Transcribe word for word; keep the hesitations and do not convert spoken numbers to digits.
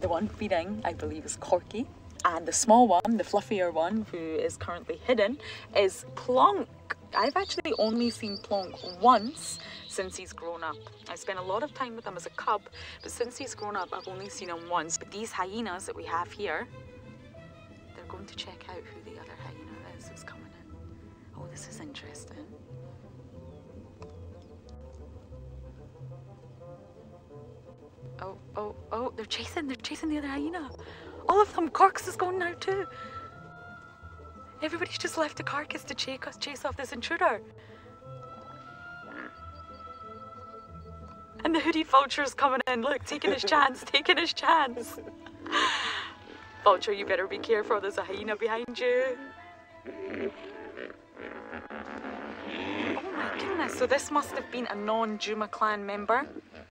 The one feeding, I believe, is Corky, and the small one, the fluffier one, who is currently hidden, is Plonk. I've actually only seen Plonk once since he's grown up. I spent a lot of time with him as a cub, but since he's grown up, I've only seen him once. But these hyenas that we have here, they're going to check out who the other hyena is that's coming in. Oh, this is interesting. Oh, oh, oh, they're chasing, they're chasing the other hyena. All of them. Corks is going now too. Everybody's just left the carcass to chase, chase off this intruder. And the hoodie vulture's coming in, look, taking his chance, taking his chance. Vulture, you better be careful, there's a hyena behind you. Oh my goodness, so this must have been a non-Juma clan member.